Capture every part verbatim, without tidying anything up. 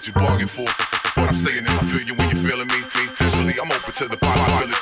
what you bargained for. What I'm saying is I feel you when you're feeling me. Actually, I'm open to the possibility. I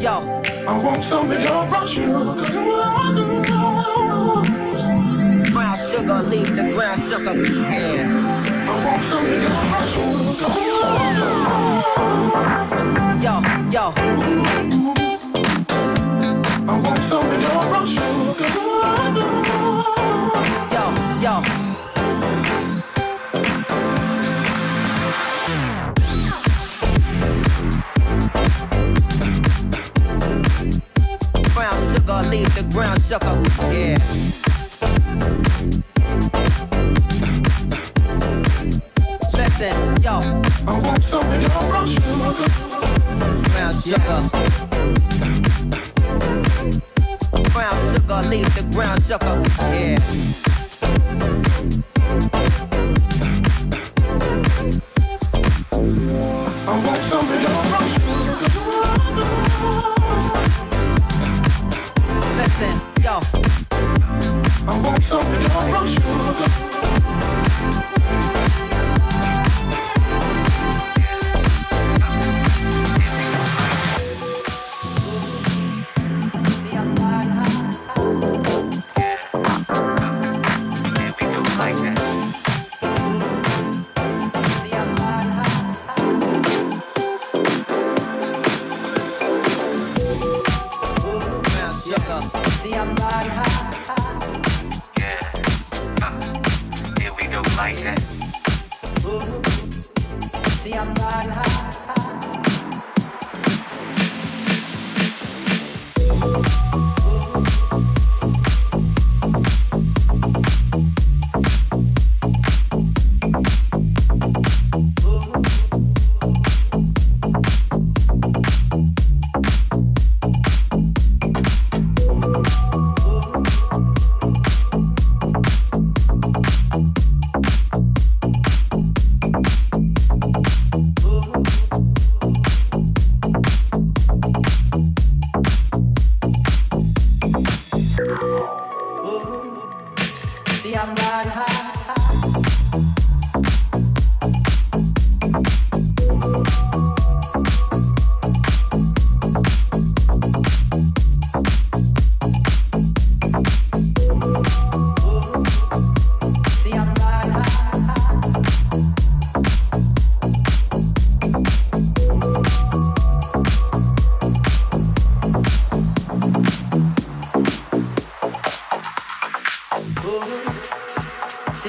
Yo, I want some of your brown sugar. Brown sugar, leave the ground sugar. Yeah. I want some of your brown sugar. Yo, yo. I want some of your brown sugar. Yo, yo. Brown sugar, leave the ground sucker. Yeah. Listen, yo. I want some of your brown sugar. Brown sugar. Brown sugar, leave the ground sucker. Yeah. I want some of your brown sugar. Listen, yo. I want some of your brown sugar. Like that. See,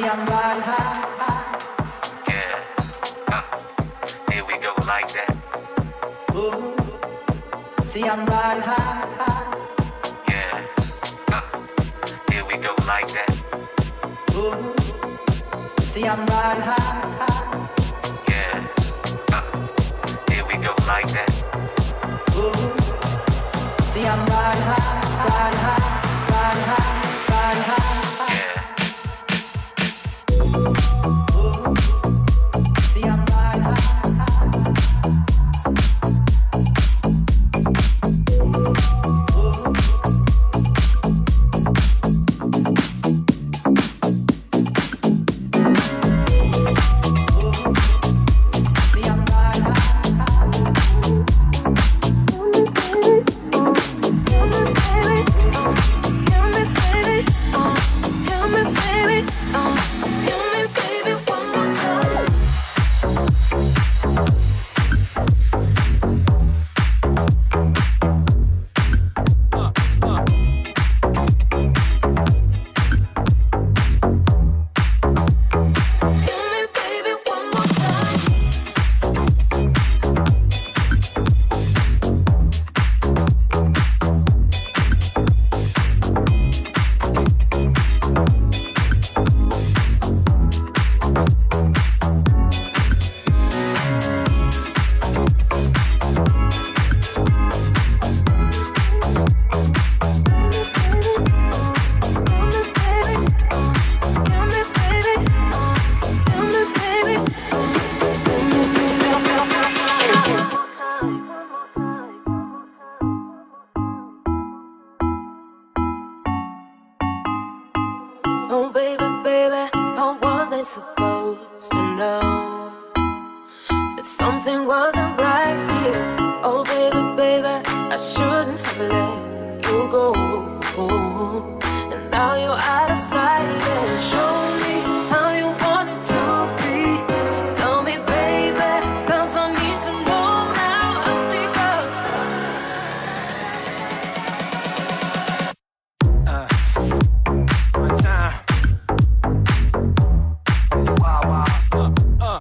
I'm not high. Yeah. Uh, here we go, like that. Ooh. See, I'm not high. I'm not high. See, I'm riding high. Yeah. Uh, here we go, like that. Ooh. See, I'm riding high. Yeah. Uh, here we go, like that. Ooh. See, I'm riding high. Yeah. Uh, here we go, like that. Ooh. See, I'm riding high, riding high, riding high, riding high. Supposed to know that something wasn't right here. Oh baby, baby, I shouldn't have let you go. And now you're out of sight, and show me how you want it to be. Tell me, baby, cause I need to know now. I think of uh, one time. Wow, wow, uh, uh.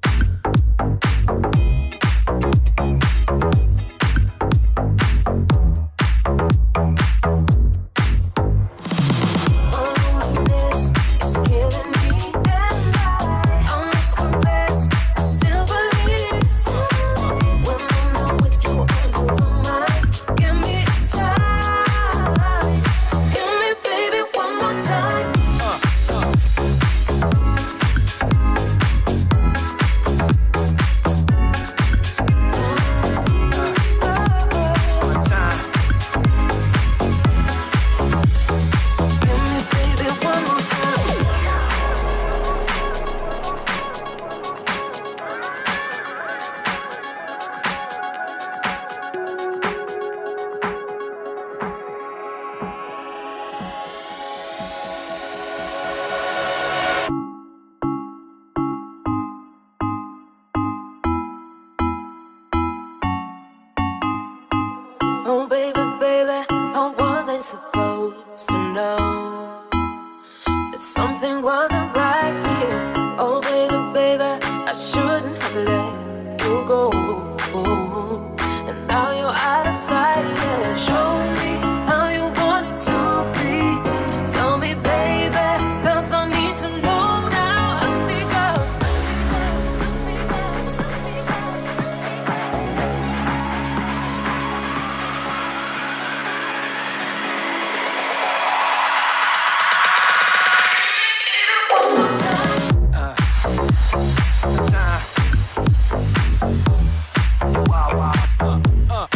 Oh baby, baby, I wasn't supposed to know that something wasn't right here. Oh baby, baby, I shouldn't have let you go. And now you're out of sight, yeah. Show me how you want it to be. Tell me, baby, cause I need to know now. I think wow, wow, uh, uh.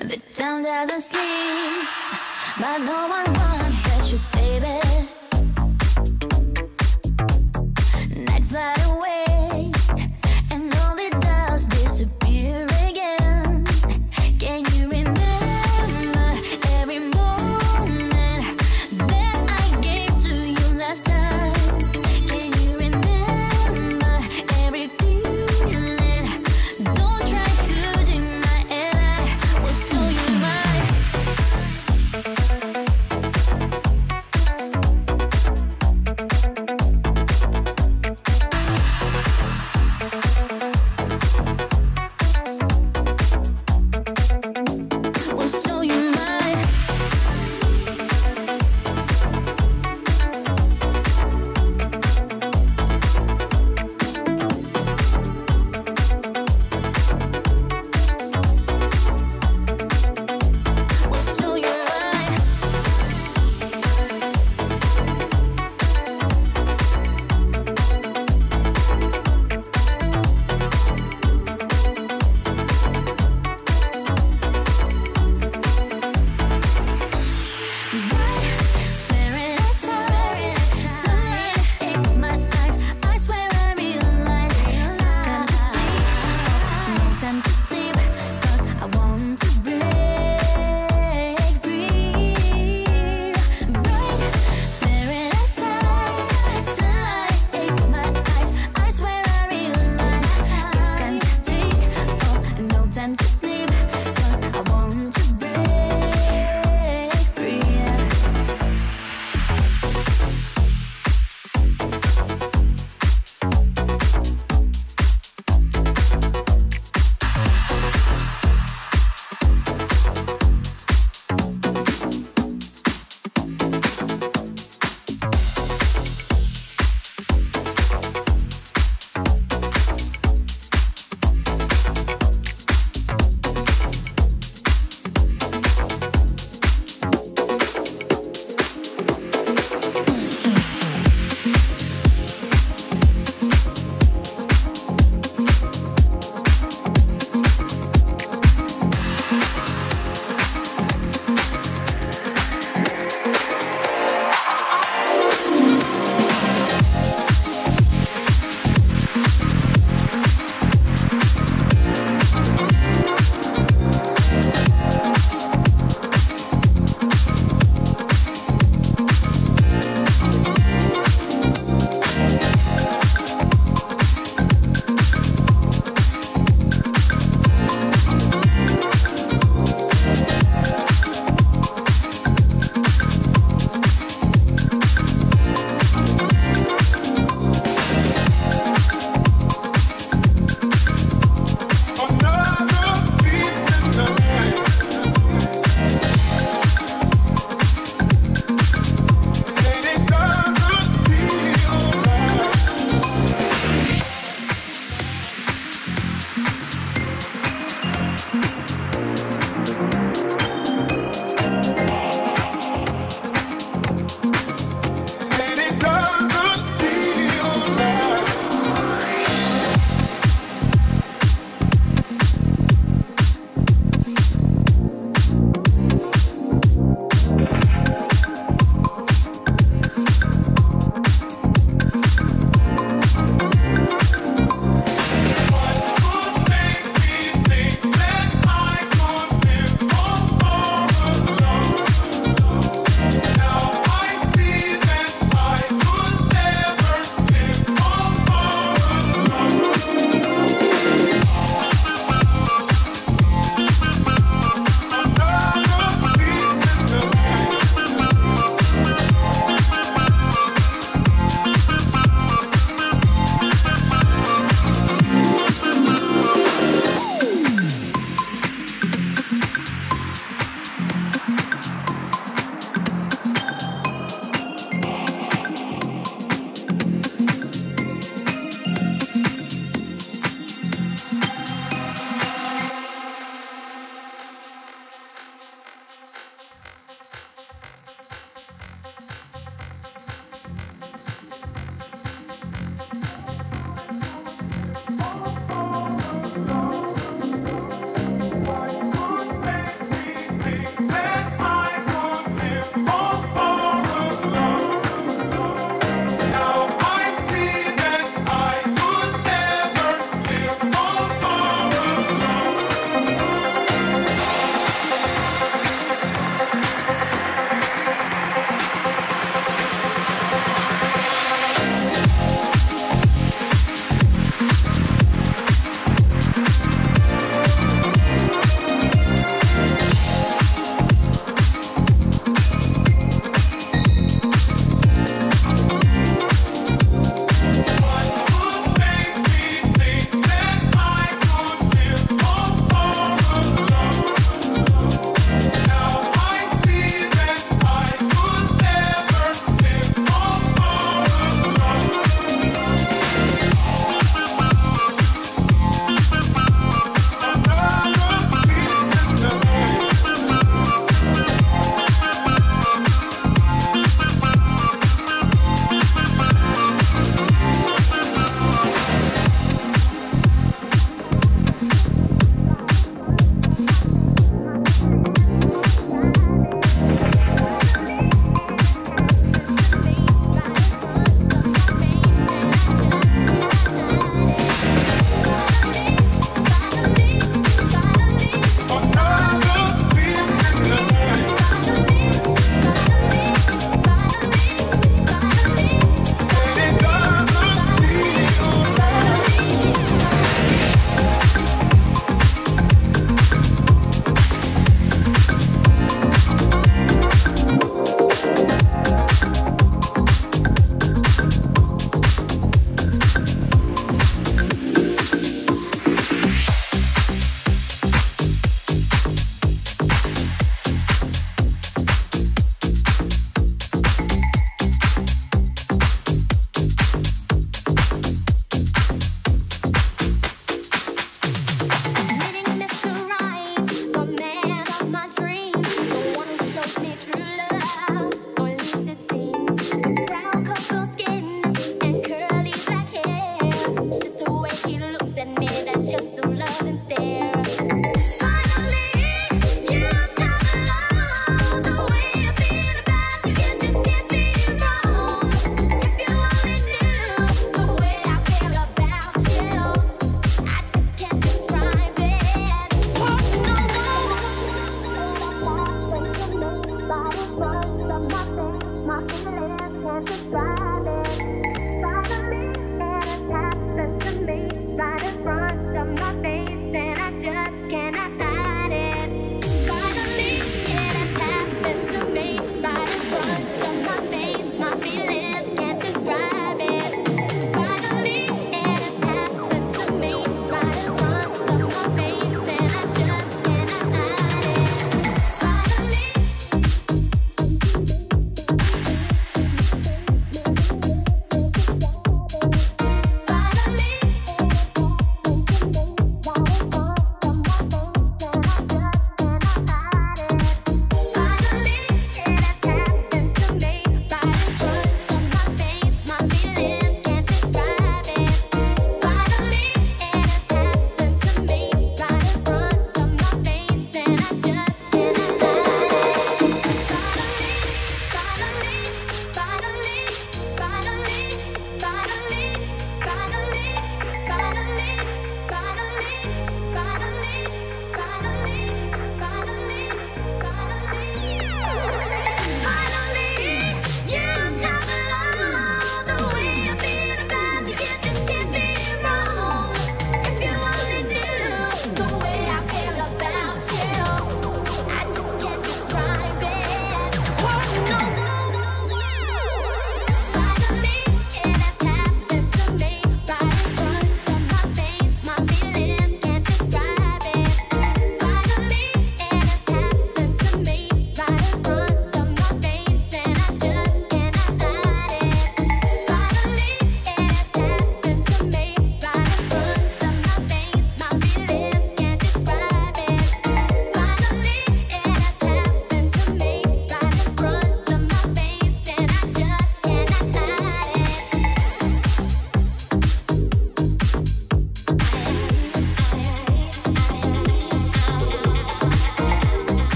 The town doesn't sleep, but no one wants to catch you, baby. Nights fly away, and all the doubts disappear again. Can you remember every moment that I gave to you last time? Can you remember every feeling? Don't try to deny it, I will show you mine.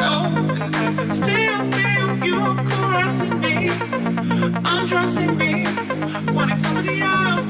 know, and still feel you caressing me, undressing me, wanting somebody else.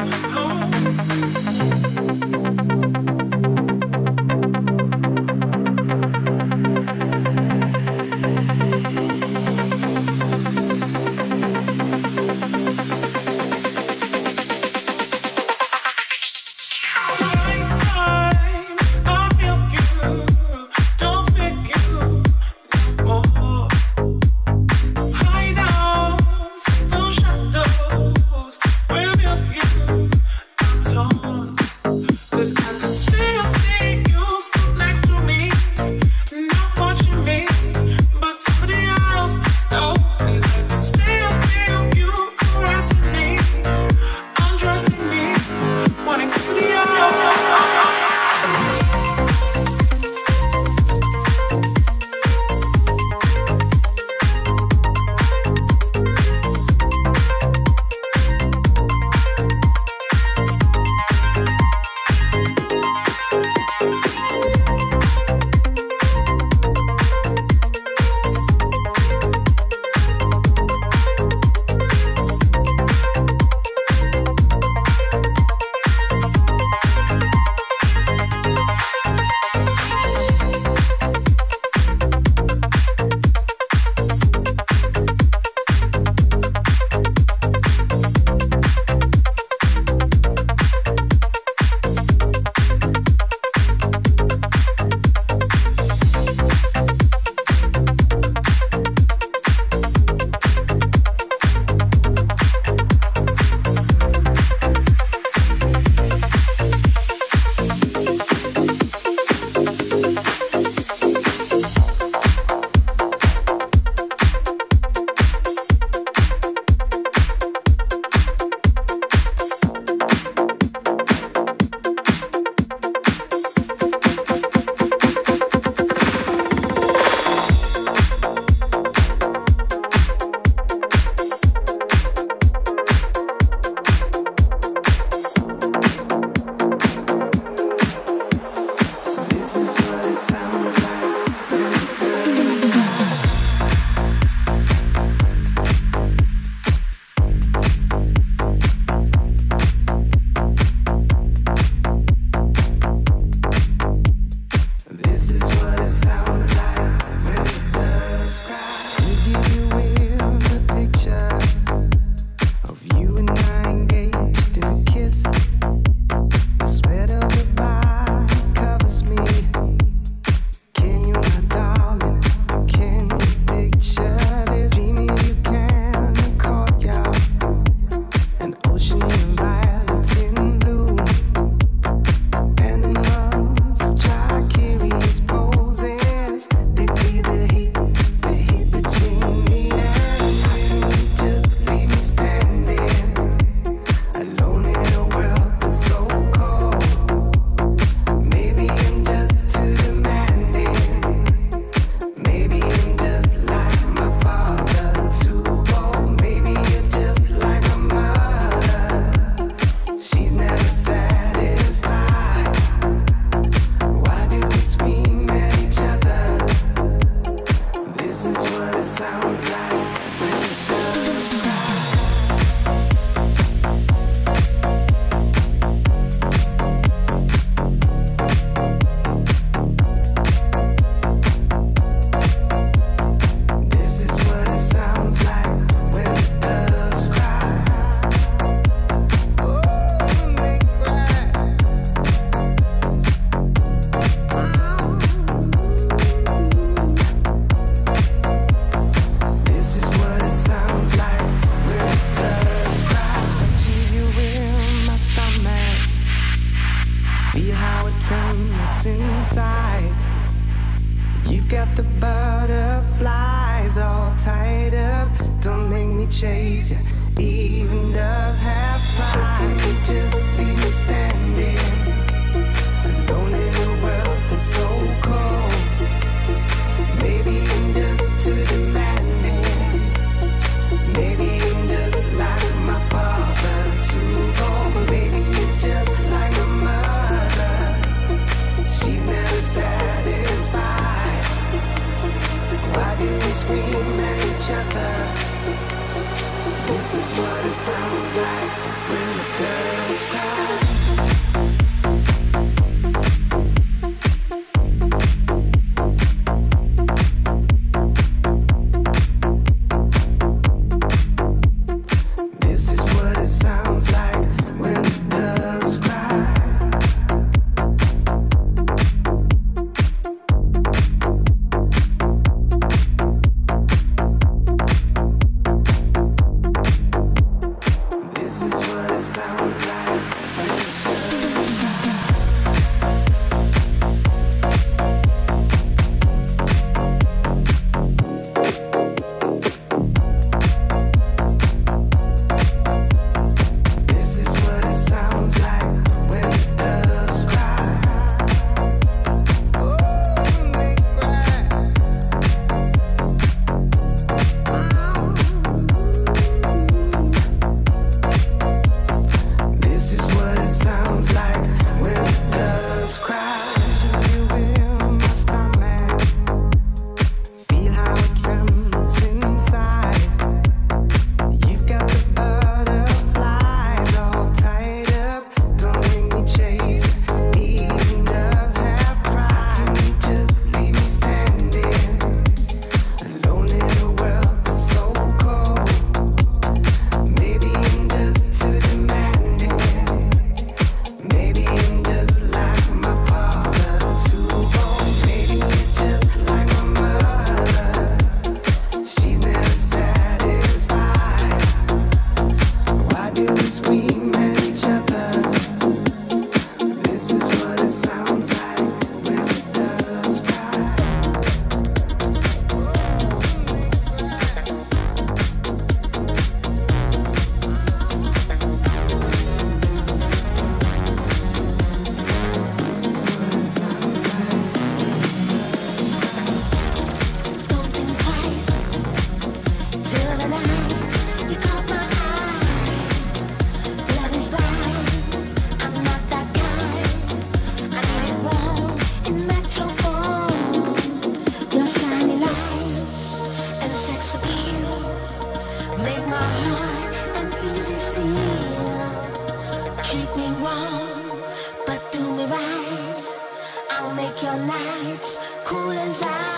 your nights cool as ice.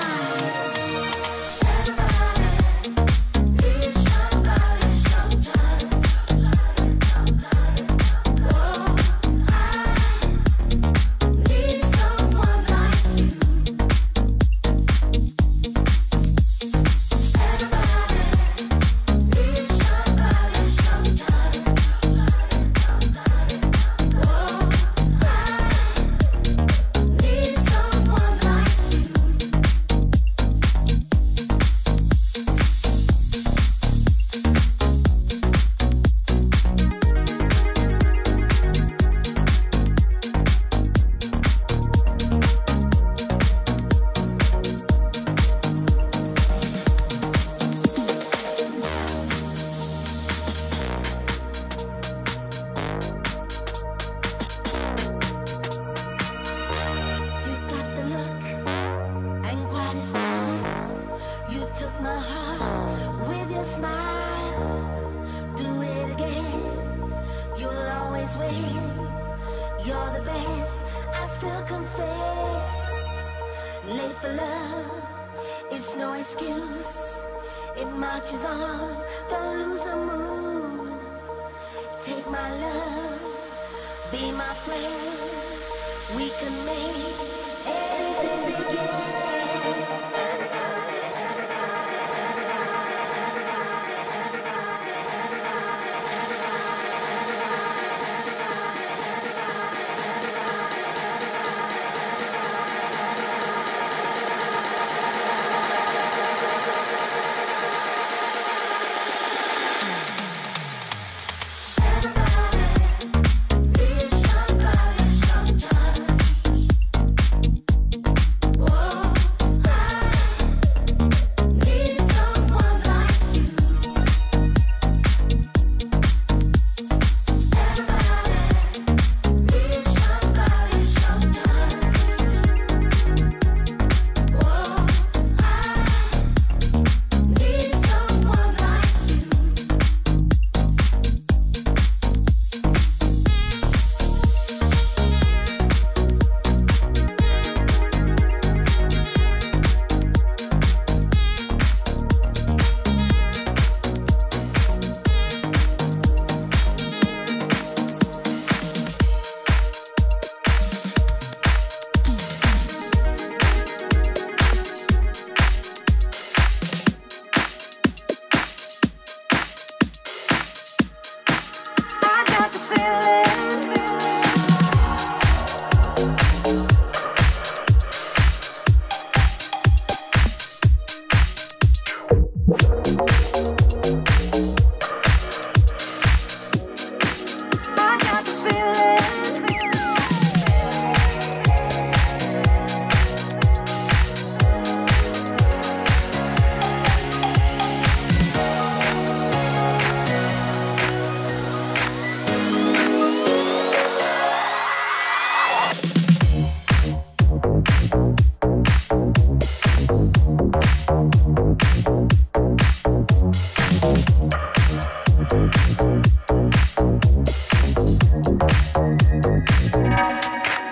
We'll be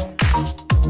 right back.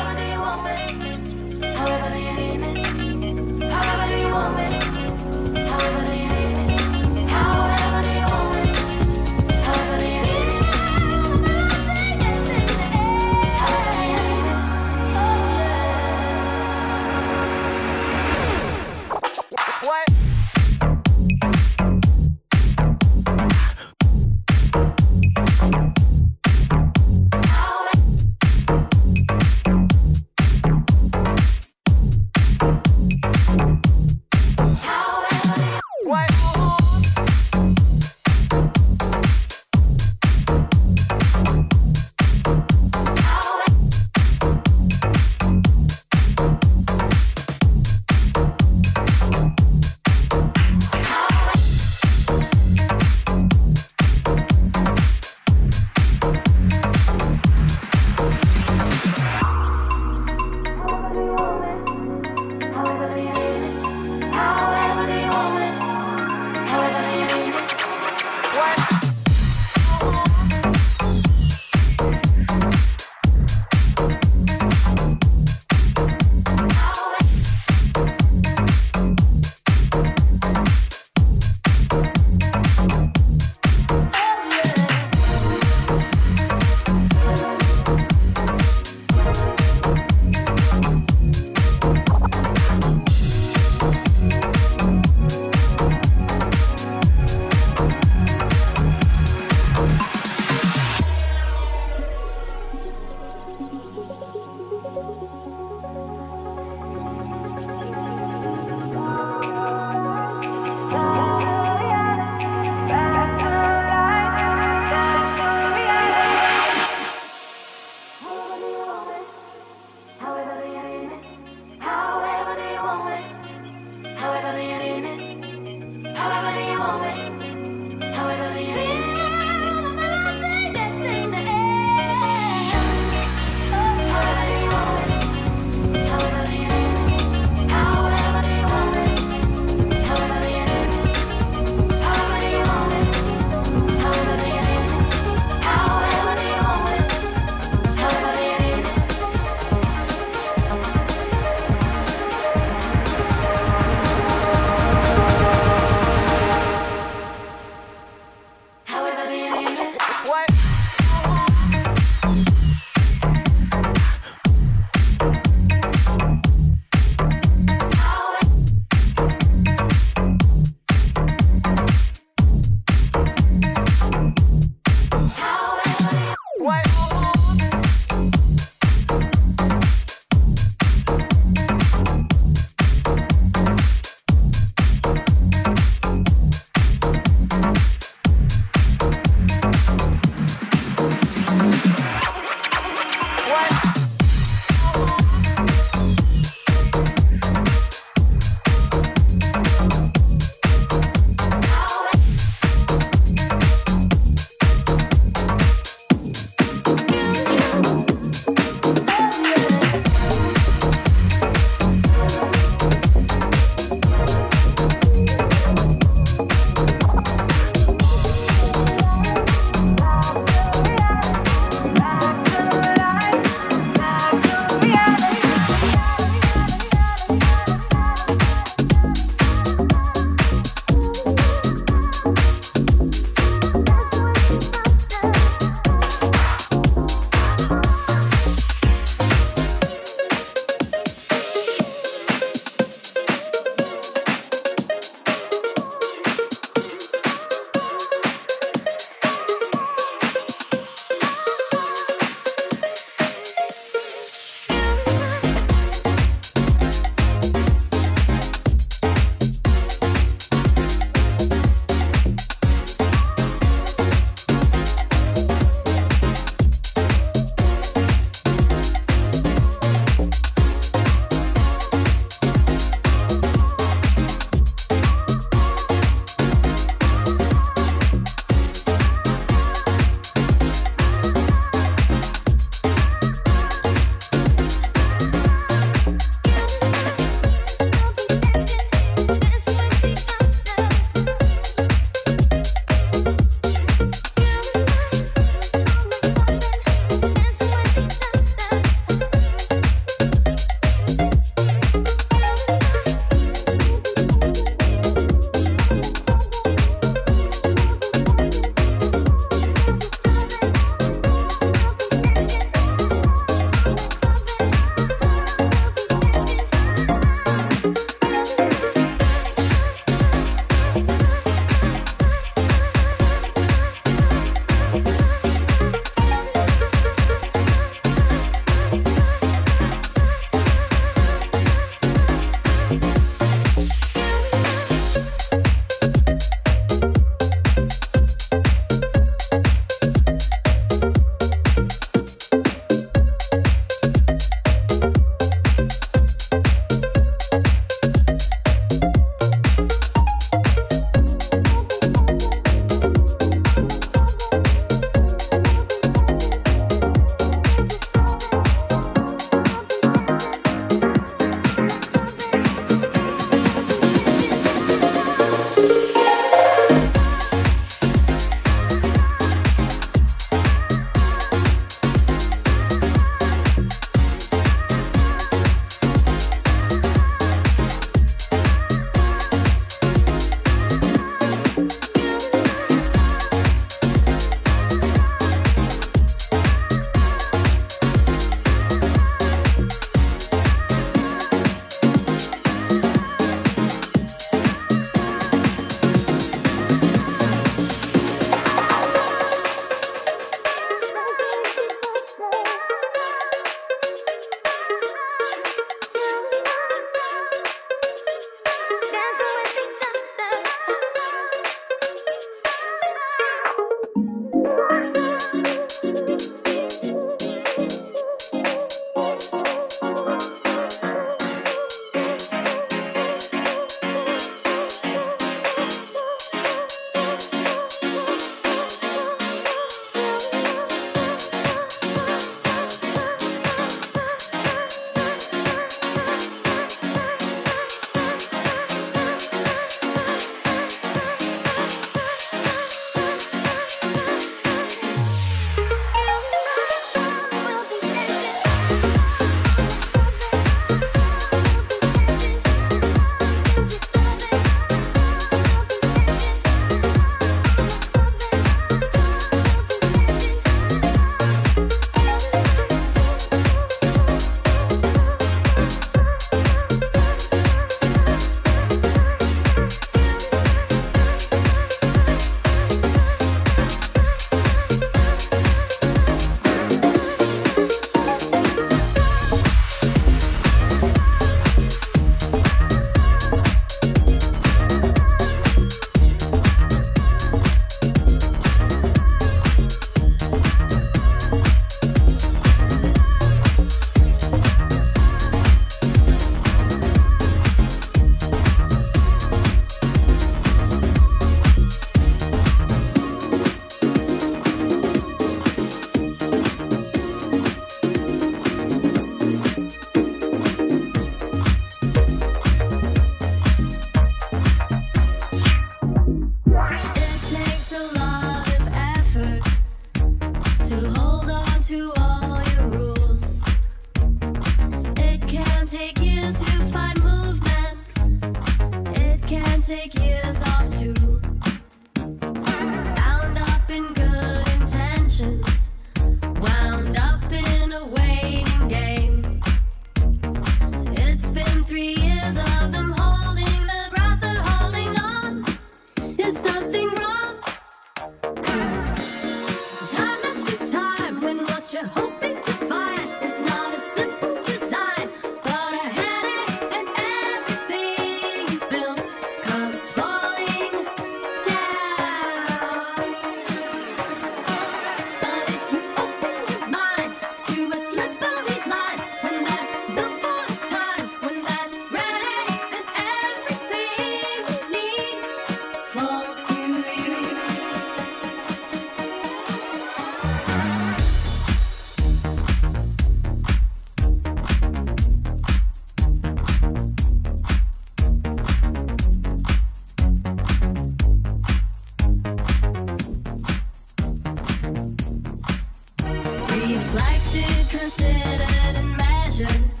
If life to consider and measure.